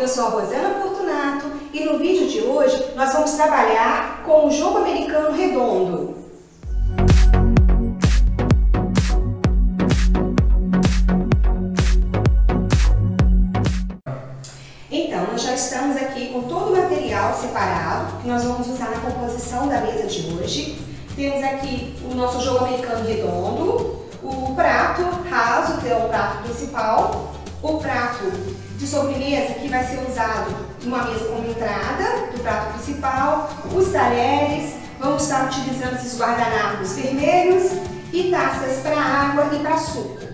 eu sou a Rosana Fortunato e no vídeo de hoje nós vamos trabalhar com o jogo americano redondo. Então, nós já estamos aqui com todo o material separado que nós vamos usar na composição da mesa de hoje. Temos aqui o nosso jogo americano redondo, o prato raso, que é o prato principal, o prato de sobremesa, que vai ser usado numa mesa como entrada do prato principal, os talheres, vamos estar utilizando esses guardanapos vermelhos e taças para água e para suco.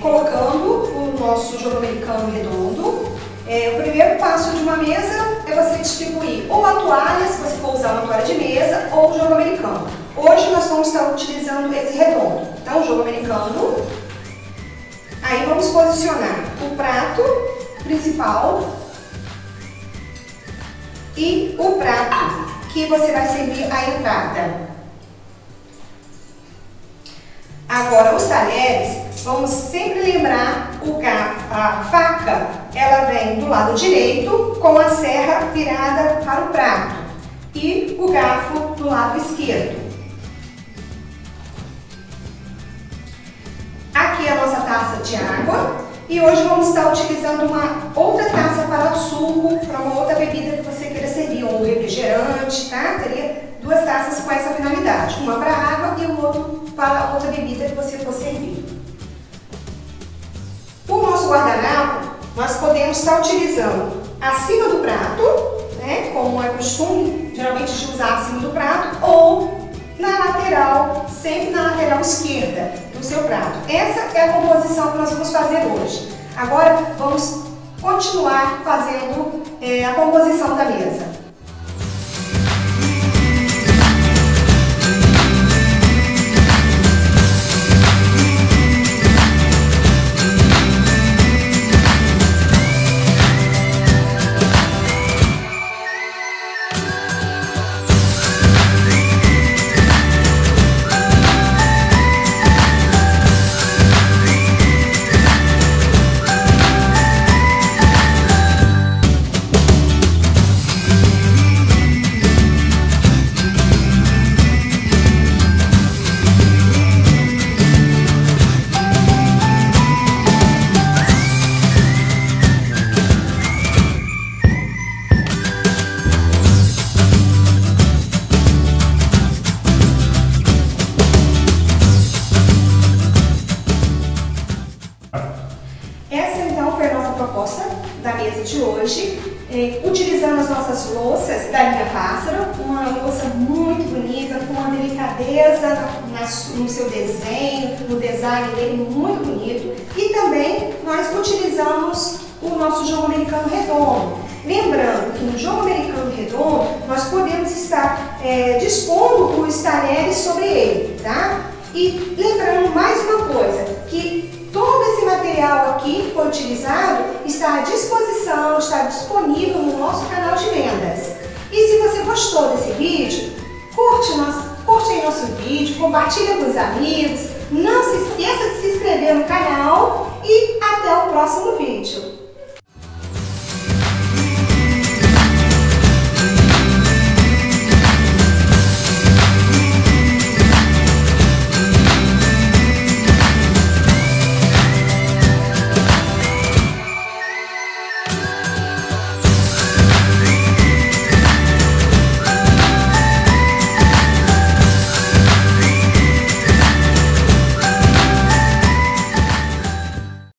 Colocando o nosso jogo americano redondo, o primeiro passo de uma mesa é você distribuir ou a toalha, se você for usar uma toalha de mesa, ou o jogo americano. Hoje nós vamos estar utilizando esse redondo, então o jogo americano, aí vamos posicionar o prato principal e o prato que você vai servir a entrada. Agora, os talheres, vamos sempre lembrar que a faca, ela vem do lado direito com a serra virada para o prato e o garfo do lado esquerdo. Aqui a nossa taça de água e hoje vamos estar utilizando uma outra taça para o suco, para uma outra bebida que você queira servir, ou um refrigerante, tá? Teria duas taças com essa finalidade, uma para a água e o outro para outra bebida que você for servir. O nosso guardanapo, nós podemos estar utilizando acima do prato, né, como é costume, geralmente de usar acima do prato, ou na lateral, sempre na lateral esquerda do seu prato. Essa é a composição que nós vamos fazer hoje. Agora, vamos continuar fazendo a composição da mesa. Da mesa de hoje, utilizando as nossas louças da Linha Pássaro, uma louça muito bonita, com uma delicadeza no seu desenho, no design dele muito bonito, e também nós utilizamos o nosso jogo americano redondo. Lembrando que no jogo americano redondo nós podemos estar dispondo os talheres sobre ele, tá? E lembrando mais uma coisa, que todo esse material aqui que foi utilizado está à disposição, está disponível no nosso canal de vendas. E se você gostou desse vídeo, curte nosso vídeo, compartilha com os amigos, não se esqueça de se inscrever no canal e até o próximo vídeo.